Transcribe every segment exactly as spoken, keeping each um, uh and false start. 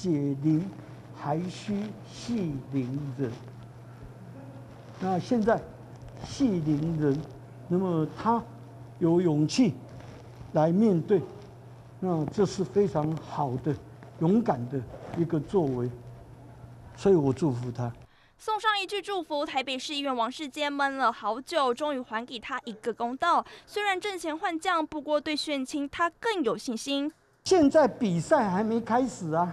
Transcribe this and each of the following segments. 解铃还须系铃人。那现在系铃人，那么他有勇气来面对，那这是非常好的、勇敢的一个作为，所以我祝福他。 送上一句祝福，台北市议员王世坚闷了好久，终于还给他一个公道。虽然阵前换将，不过对炫清他更有信心。现在比赛还没开始啊，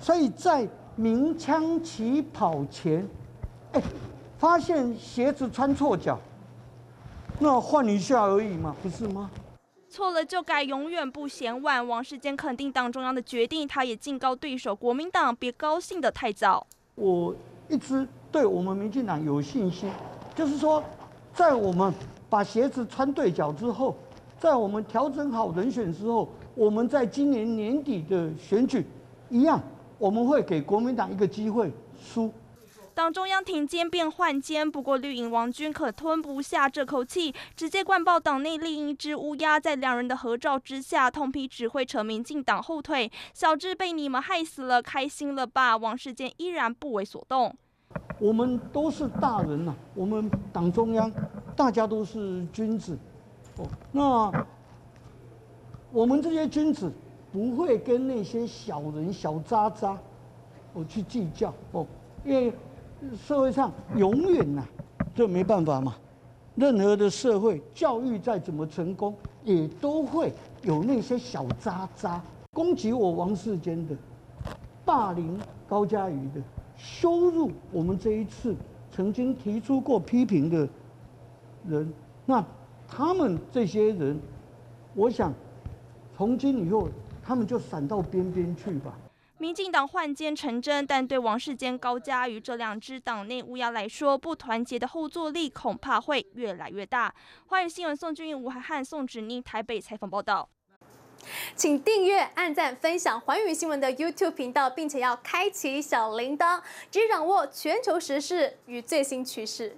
所以在鸣枪起跑前，哎，发现鞋子穿错脚，那换一下而已嘛，不是吗？ 错了就改，永远不嫌晚。王世坚肯定党中央的决定，他也警告对手国民党别高兴得太早。我一直对我们民进党有信心，就是说，在我们把鞋子穿对脚之后，在我们调整好人选之后，我们在今年年底的选举一样，我们会给国民党一个机会输。 党中央挺肩变换肩，不过绿营王军可吞不下这口气，直接灌爆党内另一只乌鸦。在两人的合照之下，痛批只会扯民进党后腿。小智被你们害死了，开心了吧？王世坚依然不为所动。我们都是大人呐、啊，我们党中央大家都是君子。哦，那我们这些君子不会跟那些小人、小渣渣我去计较哦，因为。 社会上永远呐、啊，这没办法嘛。任何的社会教育再怎么成功，也都会有那些小渣渣攻击我王世坚的、霸凌高嘉瑜的、羞辱我们这一次曾经提出过批评的人。那他们这些人，我想从今以后，他们就闪到边边去吧。 民进党换肩成真，但对王世坚、高嘉瑜这两只党内乌鸦来说，不团结的后坐力恐怕会越来越大。华语新闻宋俊英、吴涵汉、宋芷妮台北采访报道。请订阅、按赞、分享华语新闻的 YouTube 频道，并且要开启小铃铛，只掌握全球时事与最新趋势。